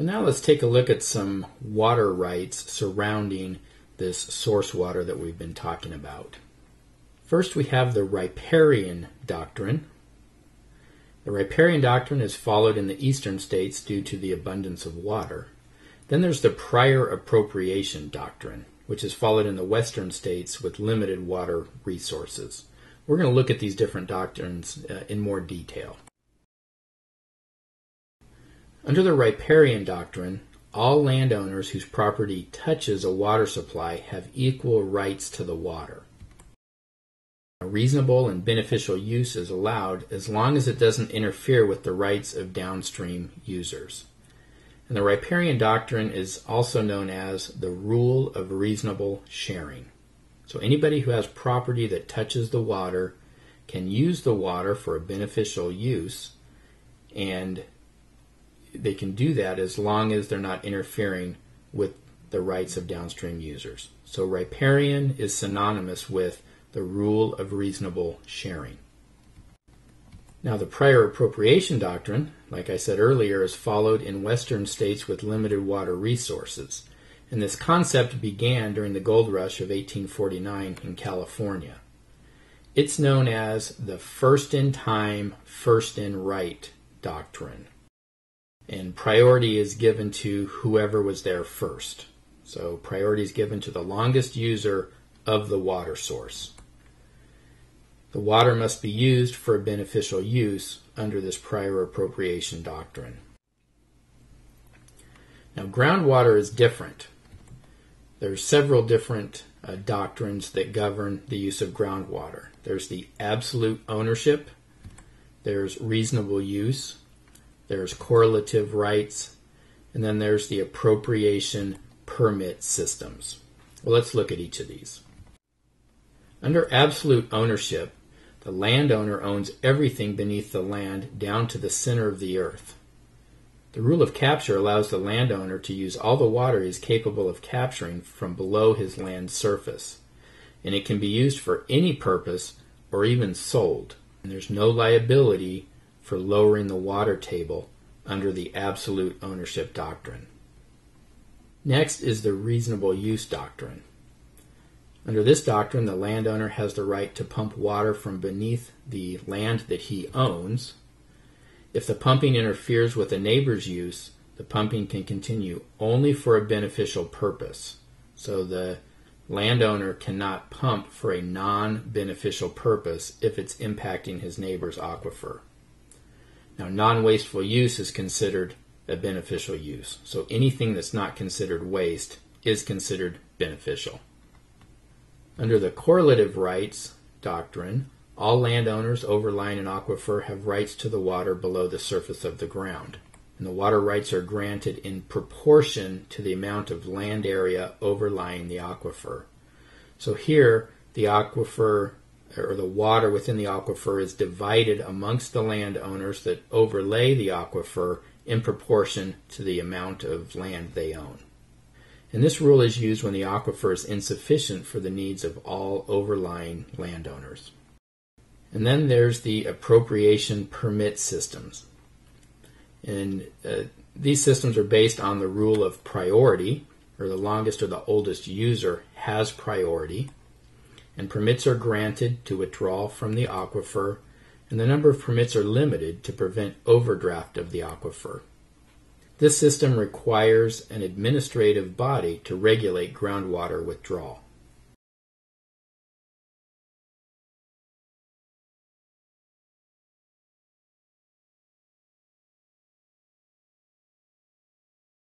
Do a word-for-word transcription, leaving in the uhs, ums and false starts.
Well, now let's take a look at some water rights surrounding this source water that we've been talking about. First, we have the Riparian Doctrine. The Riparian Doctrine is followed in the eastern states due to the abundance of water. Then there's the Prior Appropriation Doctrine, which is followed in the western states with limited water resources. We're going to look at these different doctrines uh, in more detail. Under the Riparian Doctrine, all landowners whose property touches a water supply have equal rights to the water. A reasonable and beneficial use is allowed as long as it doesn't interfere with the rights of downstream users. And the Riparian Doctrine is also known as the rule of reasonable sharing. So anybody who has property that touches the water can use the water for a beneficial use, and they can do that as long as they're not interfering with the rights of downstream users. So riparian is synonymous with the rule of reasonable sharing. Now the prior appropriation doctrine, like I said earlier, is followed in western states with limited water resources. And this concept began during the gold rush of eighteen forty-nine in California. It's known as the first in time, first in right doctrine. And priority is given to whoever was there first. So priority is given to the longest user of the water source. The water must be used for beneficial use under this prior appropriation doctrine. Now, groundwater is different. There's several different uh, doctrines that govern the use of groundwater. There's the absolute ownership, there's reasonable use, there's correlative rights, and then there's the appropriation-permit systems. Well, let's look at each of these. Under absolute ownership, the landowner owns everything beneath the land down to the center of the earth. The rule of capture allows the landowner to use all the water he is capable of capturing from below his land surface, and it can be used for any purpose or even sold. And there's no liability for lowering the water table under the absolute ownership doctrine. Next is the reasonable use doctrine. Under this doctrine, the landowner has the right to pump water from beneath the land that he owns. If the pumping interferes with a neighbor's use, the pumping can continue only for a beneficial purpose. So the landowner cannot pump for a non-beneficial purpose if it's impacting his neighbor's aquifer. Now, non-wasteful use is considered a beneficial use. So anything that's not considered waste is considered beneficial. Under the correlative rights doctrine, all landowners overlying an aquifer have rights to the water below the surface of the ground. And the water rights are granted in proportion to the amount of land area overlying the aquifer. So here, the aquifer or the water within the aquifer is divided amongst the landowners that overlay the aquifer in proportion to the amount of land they own. And this rule is used when the aquifer is insufficient for the needs of all overlying landowners. And then there's the appropriation permit systems. And uh, these systems are based on the rule of priority, or the longest or the oldest user has priority. And permits are granted to withdraw from the aquifer, and the number of permits are limited to prevent overdraft of the aquifer. This system requires an administrative body to regulate groundwater withdrawal.